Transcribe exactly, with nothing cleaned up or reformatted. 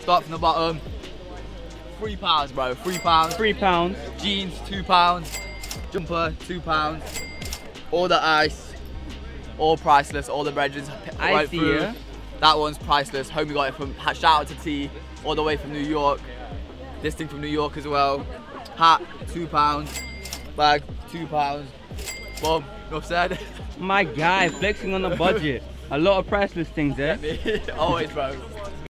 Start from the bottom. Three pounds, bro. Three pounds. Three pounds. Jeans, two pounds. Jumper, two pounds. All the ice, all priceless. All the brethren right through. You. That one's priceless. Homie got it from. Shout out to T, all the way from New York. This thing from New York as well. Hat, two pounds. Bag, two pounds. Boom. Enough said. My guy flexing on the budget. A lot of priceless things there. Eh? Always, bro.